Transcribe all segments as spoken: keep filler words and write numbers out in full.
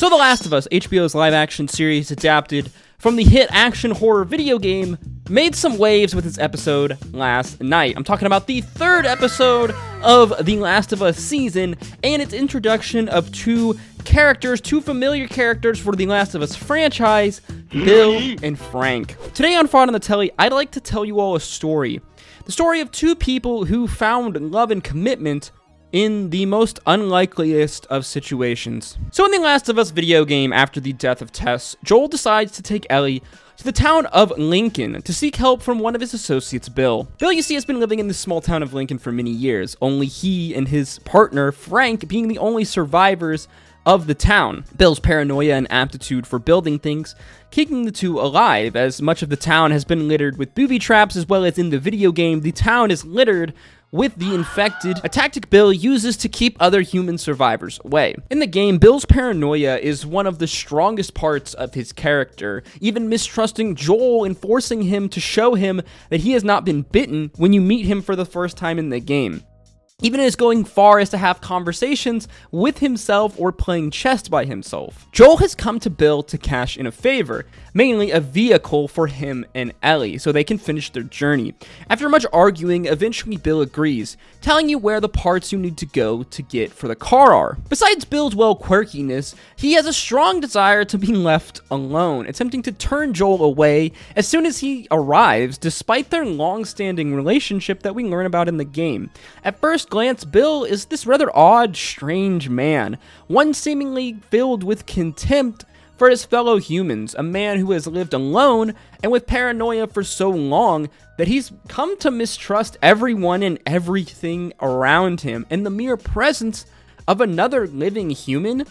So The Last of Us, H B O's live-action series adapted from the hit action horror video game, made some waves with its episode last night. I'm talking about the third episode of The Last of Us season and its introduction of two characters, two familiar characters for The Last of Us franchise, Bill and Frank. Today on Fraud on the Telly, I'd like to tell you all a story. The story of two people who found love and commitment in the most unlikeliest of situations. So in The Last of Us video game, after the death of Tess, Joel decides to take Ellie to the town of Lincoln to seek help from one of his associates, Bill. Bill, you see, has been living in the small town of Lincoln for many years, only he and his partner, Frank, being the only survivors of the town. Bill's paranoia and aptitude for building things keeping the two alive, as much of the town has been littered with booby traps, as well as in the video game, the town is littered with the infected, a tactic Bill uses to keep other human survivors away. In the game, Bill's paranoia is one of the strongest parts of his character, even mistrusting Joel and forcing him to show him that he has not been bitten when you meet him for the first time in the game. Even as going far as to have conversations with himself or playing chess by himself. Joel has come to Bill to cash in a favor, mainly a vehicle for him and Ellie, so they can finish their journey. After much arguing, eventually Bill agrees, telling you where the parts you need to go to get for the car are. Besides Bill's well quirkiness, he has a strong desire to be left alone, attempting to turn Joel away as soon as he arrives, despite their long-standing relationship that we learn about in the game. At first glance, Bill is this rather odd, strange man, one seemingly filled with contempt for his fellow humans, a man who has lived alone and with paranoia for so long that he's come to mistrust everyone and everything around him, and the mere presence of another living human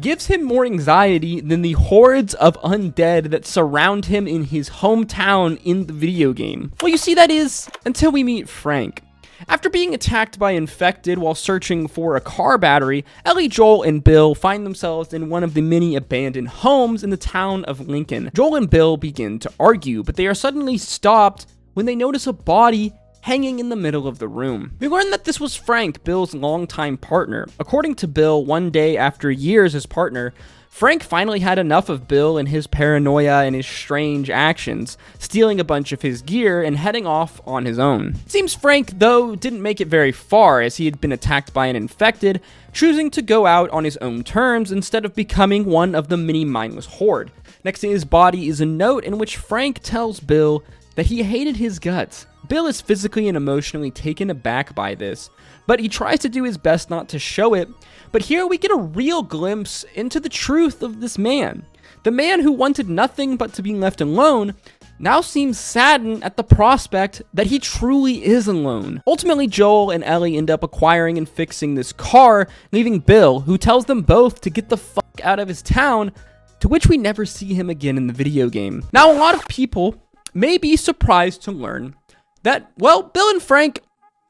gives him more anxiety than the hordes of undead that surround him in his hometown in the video game. Well, you see, that is until we meet Frank. After being attacked by infected while searching for a car battery, Ellie, Joel, and Bill find themselves in one of the many abandoned homes in the town of Lincoln. Joel and Bill begin to argue, but they are suddenly stopped when they notice a body hanging in the middle of the room. We learn that this was Frank, Bill's longtime partner. According to Bill, one day after years as partner, Frank finally had enough of Bill and his paranoia and his strange actions, stealing a bunch of his gear and heading off on his own. It seems Frank, though, didn't make it very far, as he had been attacked by an infected, choosing to go out on his own terms instead of becoming one of the many mindless horde. Next to his body is a note in which Frank tells Bill that he hated his guts. Bill is physically and emotionally taken aback by this, but he tries to do his best not to show it. But here we get a real glimpse into the truth of this man. The man who wanted nothing but to be left alone now seems saddened at the prospect that he truly is alone. Ultimately, Joel and Ellie end up acquiring and fixing this car, leaving Bill, who tells them both to get the fuck out of his town, to which we never see him again in the video game. Now, a lot of people may be surprised to learn that, well, Bill and Frank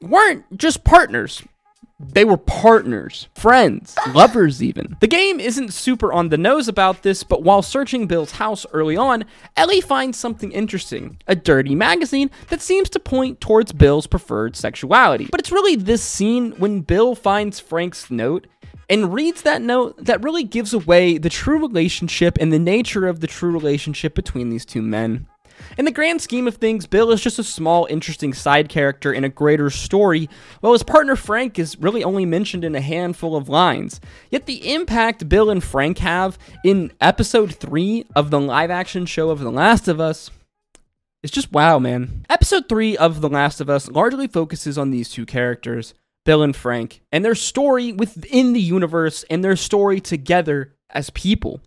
weren't just partners. They were partners, friends, lovers even. The game isn't super on the nose about this, but while searching Bill's house early on, Ellie finds something interesting, a dirty magazine that seems to point towards Bill's preferred sexuality. But it's really this scene when Bill finds Frank's note and reads that note that really gives away the true relationship and the nature of the true relationship between these two men. In the grand scheme of things, Bill is just a small, interesting side character in a greater story, while his partner Frank is really only mentioned in a handful of lines. Yet the impact Bill and Frank have in episode three of the live-action show of The Last of Us, it's just wow, man. Episode three of The Last of Us largely focuses on these two characters, Bill and Frank, and their story within the universe and their story together as people.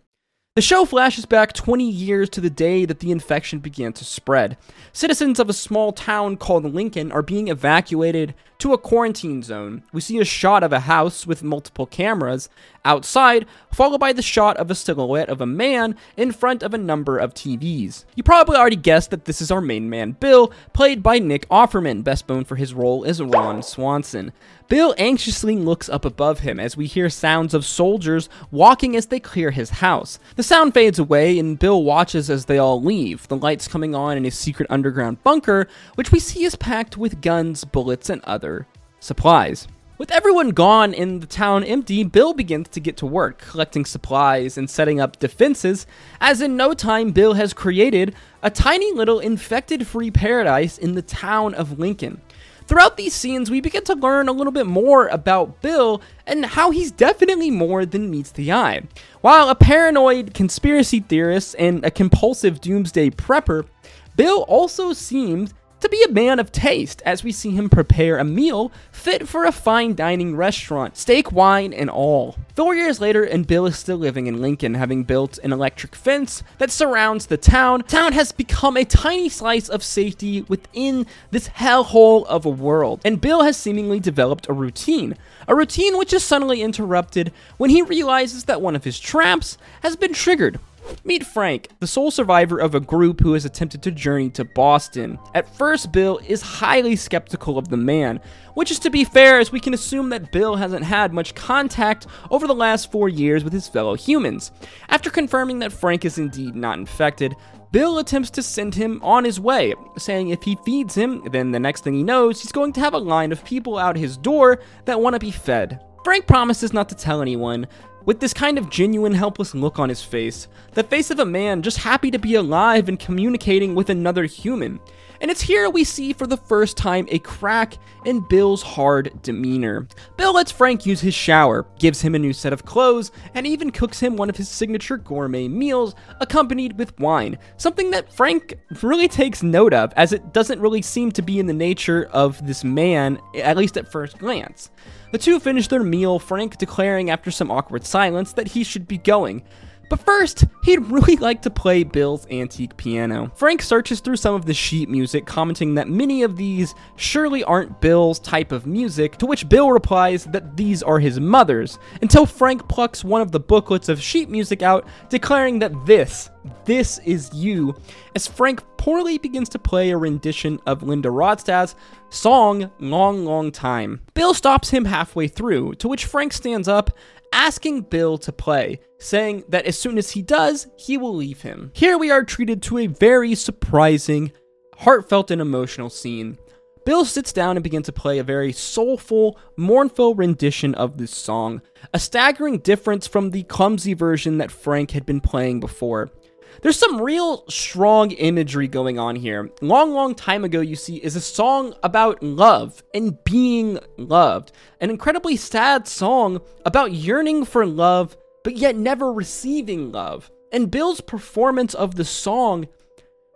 The show flashes back twenty years to the day that the infection began to spread. Citizens of a small town called Lincoln are being evacuated to a quarantine zone. We see a shot of a house with multiple cameras outside, followed by the shot of a silhouette of a man in front of a number of T Vs. You probably already guessed that this is our main man, Bill, played by Nick Offerman, best known for his role as Ron Swanson. Bill anxiously looks up above him as we hear sounds of soldiers walking as they clear his house. The sound fades away and Bill watches as they all leave, the lights coming on in his secret underground bunker, which we see is packed with guns, bullets, and other supplies. With everyone gone and the town empty, Bill begins to get to work, collecting supplies and setting up defenses, as in no time Bill has created a tiny little infected-free paradise in the town of Lincoln. Throughout these scenes, we begin to learn a little bit more about Bill and how he's definitely more than meets the eye. While a paranoid conspiracy theorist and a compulsive doomsday prepper, Bill also seems to be a man of taste, as we see him prepare a meal fit for a fine dining restaurant, steak, wine, and all. Four years later, and Bill is still living in Lincoln, having built an electric fence that surrounds the town. The town has become a tiny slice of safety within this hellhole of a world, and Bill has seemingly developed a routine, a routine which is suddenly interrupted when he realizes that one of his traps has been triggered. Meet Frank, the sole survivor of a group who has attempted to journey to Boston. At first, Bill is highly skeptical of the man, which is to be fair, as we can assume that Bill hasn't had much contact over the last four years with his fellow humans. After confirming that Frank is indeed not infected, Bill attempts to send him on his way, saying if he feeds him, then the next thing he knows, he's going to have a line of people out his door that want to be fed. Frank promises not to tell anyone, with this kind of genuine helpless look on his face, the face of a man just happy to be alive and communicating with another human. And it's here we see for the first time a crack in Bill's hard demeanor. Bill lets Frank use his shower, gives him a new set of clothes, and even cooks him one of his signature gourmet meals accompanied with wine, something that Frank really takes note of, as it doesn't really seem to be in the nature of this man, at least at first glance. The two finish their meal, Frank declaring after some awkward silence that he should be going. But first, he'd really like to play Bill's antique piano. Frank searches through some of the sheet music, commenting that many of these surely aren't Bill's type of music, to which Bill replies that these are his mother's, until Frank plucks one of the booklets of sheet music out, declaring that this, this is you, as Frank poorly begins to play a rendition of Linda Ronstadt's song, Long, Long Time. Bill stops him halfway through, to which Frank stands up, asking Bill to play, saying that as soon as he does, he will leave him. Here we are treated to a very surprising, heartfelt, and emotional scene. Bill sits down and begins to play a very soulful, mournful rendition of this song, a staggering difference from the clumsy version that Frank had been playing before. There's some real strong imagery going on here. Long, Long Time Ago, you see, is a song about love and being loved. An incredibly sad song about yearning for love, but yet never receiving love. And Bill's performance of the song,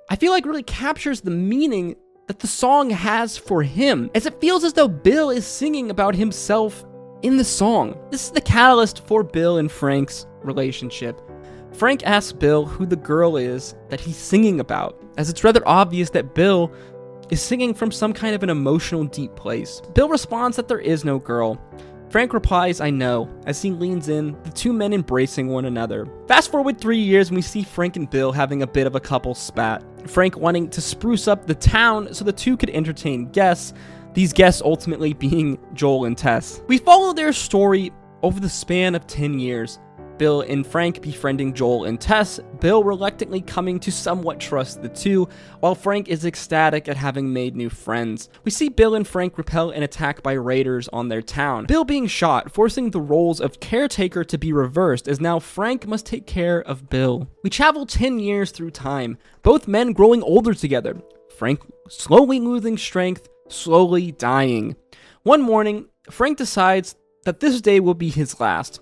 I feel like, really captures the meaning that the song has for him, as it feels as though Bill is singing about himself in the song. This is the catalyst for Bill and Frank's relationship. Frank asks Bill who the girl is that he's singing about, as it's rather obvious that Bill is singing from some kind of an emotional deep place. Bill responds that there is no girl. Frank replies, I know, as he leans in, the two men embracing one another. Fast forward three years and we see Frank and Bill having a bit of a couple spat. Frank wanting to spruce up the town so the two could entertain guests, these guests ultimately being Joel and Tess. We follow their story over the span of ten years. Bill and Frank befriending Joel and Tess, Bill reluctantly coming to somewhat trust the two, while Frank is ecstatic at having made new friends. We see Bill and Frank repel an attack by raiders on their town, Bill being shot, forcing the roles of caretaker to be reversed, as now Frank must take care of Bill. We travel ten years through time, both men growing older together, Frank slowly losing strength, slowly dying. One morning, Frank decides that this day will be his last.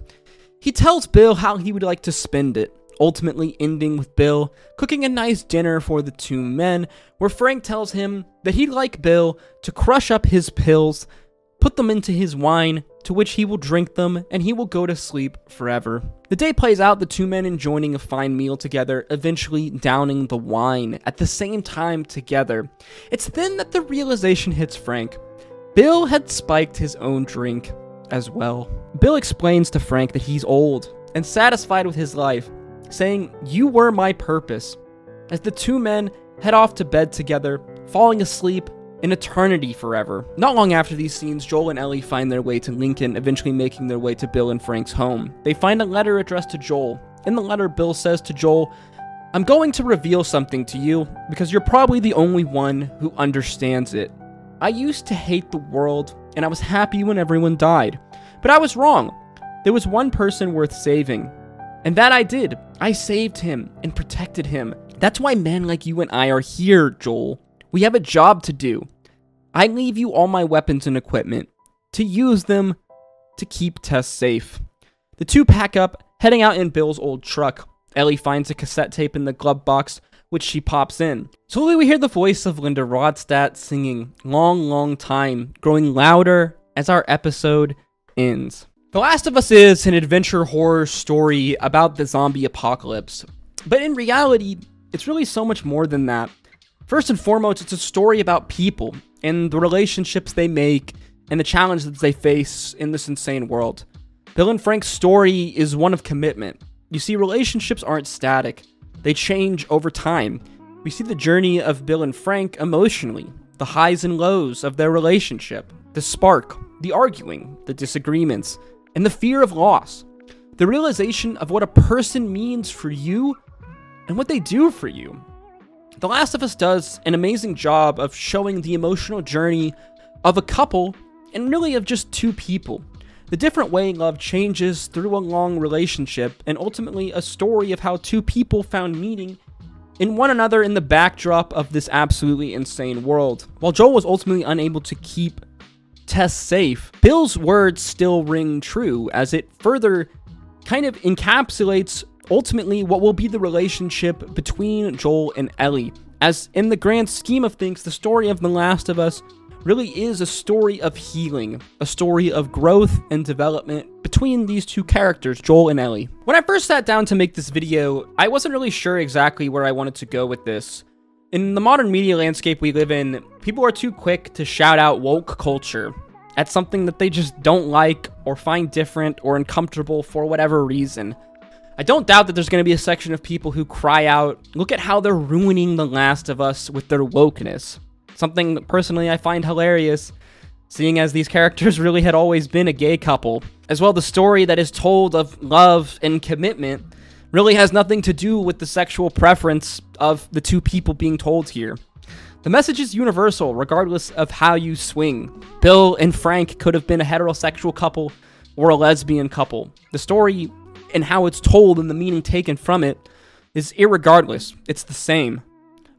He tells Bill how he would like to spend it, ultimately ending with Bill cooking a nice dinner for the two men, where Frank tells him that he'd like Bill to crush up his pills, put them into his wine, to which he will drink them, and he will go to sleep forever. The day plays out, the two men enjoying a fine meal together, eventually downing the wine at the same time together. It's then that the realization hits Frank. Bill had spiked his own drink as well. Bill explains to Frank that he's old and satisfied with his life, saying, you were my purpose, as the two men head off to bed together, falling asleep in eternity forever. Not long after these scenes, Joel and Ellie find their way to Lincoln, eventually making their way to Bill and Frank's home. They find a letter addressed to Joel. In the letter, Bill says to Joel, I'm going to reveal something to you because you're probably the only one who understands it. I used to hate the world, and I was happy when everyone died. But I was wrong. There was one person worth saving. And that I did. I saved him and protected him. That's why men like you and I are here, Joel. We have a job to do. I leave you all my weapons and equipment, to use them to keep Tess safe. The two pack up, heading out in Bill's old truck. Ellie finds a cassette tape in the glove box, which she pops in. Slowly we hear the voice of Linda Ronstadt singing Long, Long Time, growing louder as our episode ends. The Last of Us is an adventure horror story about the zombie apocalypse, but in reality, it's really so much more than that. First and foremost, it's a story about people and the relationships they make and the challenges they face in this insane world. Bill and Frank's story is one of commitment. You see, relationships aren't static. They change over time. We see the journey of Bill and Frank emotionally, the highs and lows of their relationship, the spark, the arguing, the disagreements, and the fear of loss. The realization of what a person means for you and what they do for you. The Last of Us does an amazing job of showing the emotional journey of a couple and really of just two people. The different way love changes through a long relationship and ultimately a story of how two people found meaning in one another in the backdrop of this absolutely insane world. While Joel was ultimately unable to keep Tess safe, Bill's words still ring true as it further kind of encapsulates ultimately what will be the relationship between Joel and Ellie. As in the grand scheme of things, the story of The Last of Us really is a story of healing, a story of growth and development between these two characters, Joel and Ellie. When I first sat down to make this video, I wasn't really sure exactly where I wanted to go with this. In the modern media landscape we live in, people are too quick to shout out woke culture at something that they just don't like or find different or uncomfortable for whatever reason. I don't doubt that there's going to be a section of people who cry out, look at how they're ruining The Last of Us with their wokeness. Something that personally I find hilarious, seeing as these characters really had always been a gay couple. As well, the story that is told of love and commitment really has nothing to do with the sexual preference of the two people being told here. The message is universal, regardless of how you swing. Bill and Frank could have been a heterosexual couple or a lesbian couple. The story and how it's told and the meaning taken from it is irregardless. It's the same.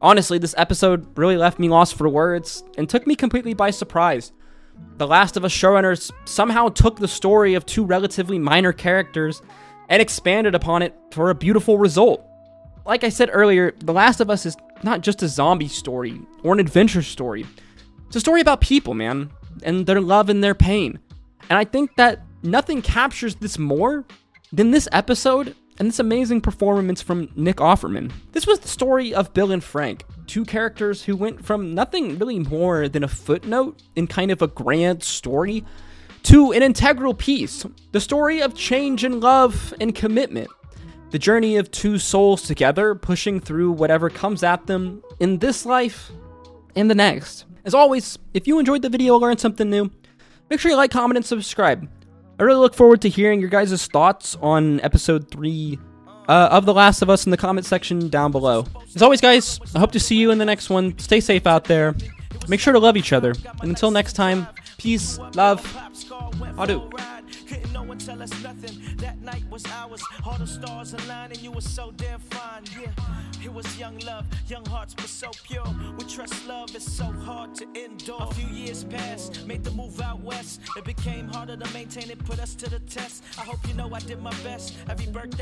Honestly, this episode really left me lost for words and took me completely by surprise. The Last of Us showrunners somehow took the story of two relatively minor characters and expanded upon it for a beautiful result. Like I said earlier, The Last of Us is not just a zombie story or an adventure story. It's a story about people, man, and their love and their pain. And I think that nothing captures this more than this episode and this amazing performance from Nick Offerman. This was the story of Bill and Frank, two characters who went from nothing really more than a footnote in kind of a grand story to an integral piece, the story of change and love and commitment, the journey of two souls together pushing through whatever comes at them in this life and the next. As always, if you enjoyed the video or learned something new, make sure you like, comment, and subscribe. I really look forward to hearing your guys' thoughts on episode three uh, of The Last of Us in the comment section down below. As always, guys, I hope to see you in the next one. Stay safe out there. Make sure to love each other. And until next time, peace, love, adieu. Couldn't no one tell us nothing. That night was ours. All the stars aligned and you were so damn fine. Yeah, it was young love. Young hearts were so pure. We trust love is so hard to endure. A few years passed, made the move out west. It became harder to maintain. It put us to the test. I hope you know I did my best. Every birthday